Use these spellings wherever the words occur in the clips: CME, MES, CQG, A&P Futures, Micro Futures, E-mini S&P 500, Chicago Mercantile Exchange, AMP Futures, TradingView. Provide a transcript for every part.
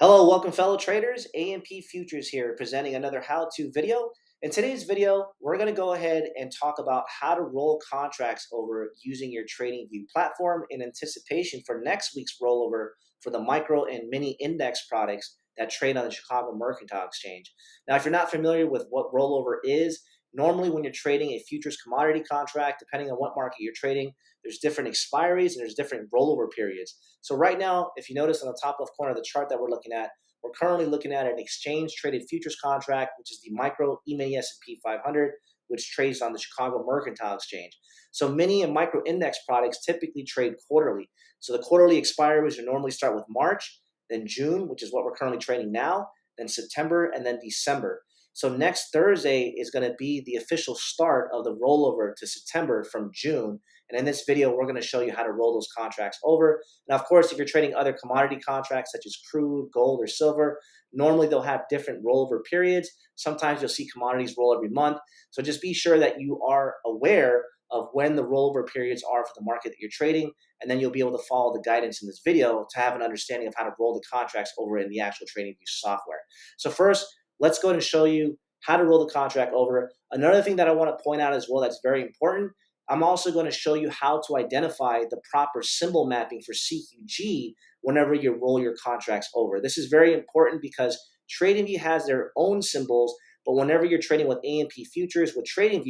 Hello, welcome fellow traders, A&P Futures here presenting another how-to video. In today's video, we're going to go ahead and talk about how to roll contracts over using your TradingView platform in anticipation for next week's rollover for the micro and mini index products that trade on the Chicago Mercantile Exchange. Now, if you're not familiar with what rollover is, normally when you're trading a futures commodity contract, depending on what market you're trading, there's different expiries and there's different rollover periods. So right now, if you notice on the top left corner of the chart that we're looking at, we're currently looking at an exchange traded futures contract, which is the Micro E-mini S&P 500, which trades on the Chicago Mercantile Exchange. So mini and micro index products typically trade quarterly. So the quarterly expiries will normally start with March, then June, which is what we're currently trading now, then September, and then December. So next Thursday is going to be the official start of the rollover to September from June. And in this video, we're going to show you how to roll those contracts over. Now, of course, if you're trading other commodity contracts such as crude, gold, or silver, normally they'll have different rollover periods. Sometimes you'll see commodities roll every month. So just be sure that you are aware of when the rollover periods are for the market that you're trading, and then you'll be able to follow the guidance in this video to have an understanding of how to roll the contracts over in the actual TradingView software. So first, let's go ahead and show you how to roll the contract over. Another thing that I want to point out as well that's very important, I'm also going to show you how to identify the proper symbol mapping for CQG whenever you roll your contracts over. This is very important because TradingView has their own symbols, but whenever you're trading with A&P Futures with TradingView,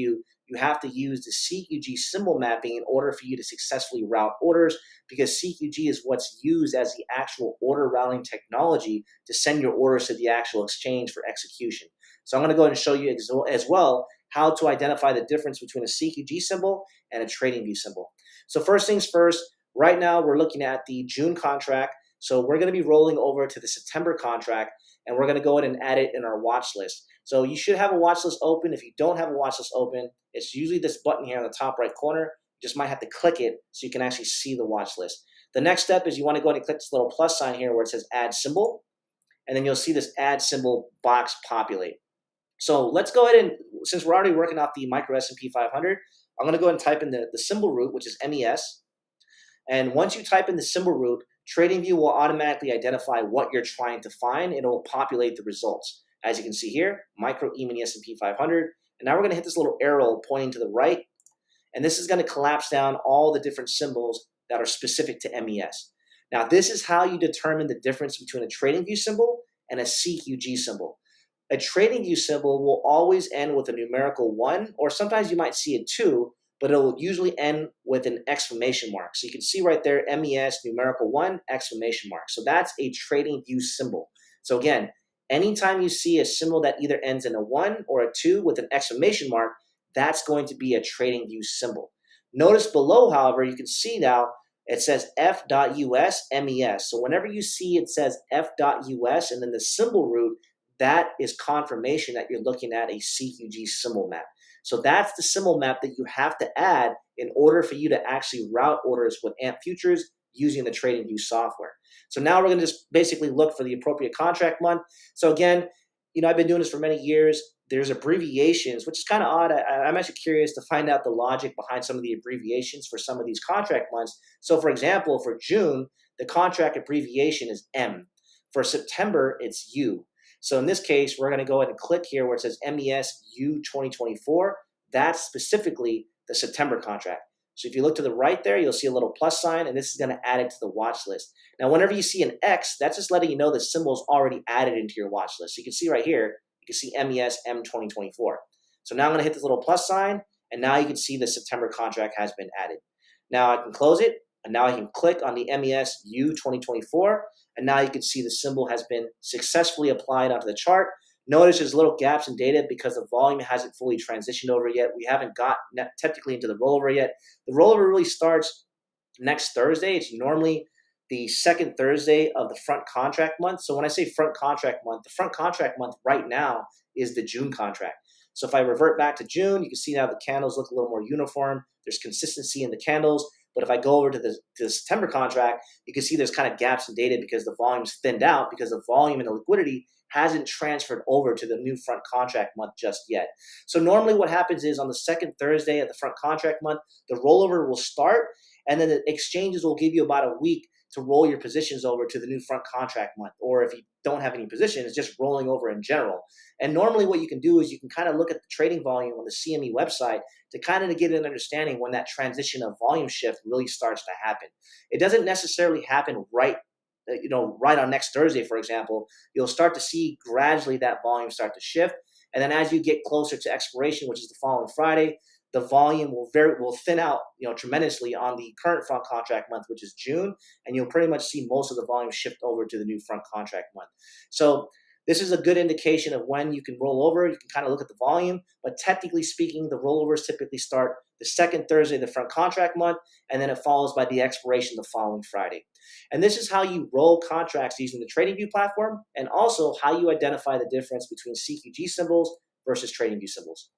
you have to use the CQG symbol mapping in order for you to successfully route orders, because CQG is what's used as the actual order routing technology to send your orders to the actual exchange for execution. So I'm going to go ahead and show you as well how to identify the difference between a CQG symbol and a TradingView symbol. So first things first, right now we're looking at the June contract. So we're going to be rolling over to the September contract, and we're going to go ahead and add it in our watch list. So you should have a watch list open. If you don't have a watch list open, it's usually this button here on the top right corner. You just might have to click it so you can actually see the watch list. The next step is you want to go ahead and click this little plus sign here where it says add symbol, and then you'll see this add symbol box populate. So let's go ahead and, since we're already working off the micro S&P 500, I'm going to go ahead and type in the symbol root, which is MES. And once you type in the symbol root, TradingView will automatically identify what you're trying to find, and it will populate the results. As you can see here, micro E-mini S&P 500. And now we're going to hit this little arrow pointing to the right, and this is going to collapse down all the different symbols that are specific to MES. Now, this is how you determine the difference between a TradingView symbol and a CQG symbol. A TradingView symbol will always end with a numerical 1, or sometimes you might see a 2, but it'll usually end with an exclamation mark. So you can see right there, MES, numerical 1, exclamation mark. So that's a TradingView symbol. So again, anytime you see a symbol that either ends in a 1 or a 2 with an exclamation mark, that's going to be a TradingView symbol. Notice below, however, you can see now it says F.US MES. So whenever you see it says F.US and then the symbol root, that is confirmation that you're looking at a CQG symbol map. So that's the symbol map that you have to add in order for you to actually route orders with AMP Futures using the TradingView software. So now we're going to just basically look for the appropriate contract month. So again, you know, I've been doing this for many years. There's abbreviations, which is kind of odd. I'm actually curious to find out the logic behind some of the abbreviations for some of these contract months. So for example, for June, the contract abbreviation is M. For September, it's U. So in this case, we're going to go ahead and click here where it says MESU 2024. That's specifically the September contract. So if you look to the right there, you'll see a little plus sign, and this is going to add it to the watch list. Now, whenever you see an X, that's just letting you know the symbol is already added into your watch list. So you can see right here, you can see MESM 2024. So now I'm going to hit this little plus sign, and now you can see the September contract has been added. Now I can close it, and now I can click on the MESU 2024. And now you can see the symbol has been successfully applied onto the chart. Notice there's little gaps in data because the volume hasn't fully transitioned over yet. We haven't got technically into the rollover yet. The rollover really starts next Thursday. It's normally the second Thursday of the front contract month. So when I say front contract month, the front contract month right now is the June contract. So if I revert back to June, you can see now the candles look a little more uniform. There's consistency in the candles. But if I go over to the September contract, you can see there's kind of gaps in data because the volume's thinned out, because the volume and the liquidity hasn't transferred over to the new front contract month just yet. So normally what happens is on the second Thursday of the front contract month, the rollover will start, and then the exchanges will give you about a week to roll your positions over to the new front contract month. Or if you don't have any positions, just rolling over in general. And normally what you can do is you can kind of look at the trading volume on the CME website to kind of get an understanding when that transition of volume shift really starts to happen. It doesn't necessarily happen right on next Thursday, for example. You'll start to see gradually that volume start to shift. And then as you get closer to expiration, which is the following Friday, the volume will thin out, tremendously on the current front contract month, which is June, and you'll pretty much see most of the volume shift over to the new front contract month. So this is a good indication of when you can roll over. You can kind of look at the volume, but technically speaking, the rollovers typically start the second Thursday of the front contract month, and then it follows by the expiration the following Friday. And this is how you roll contracts using the TradingView platform, and also how you identify the difference between CQG symbols versus TradingView symbols.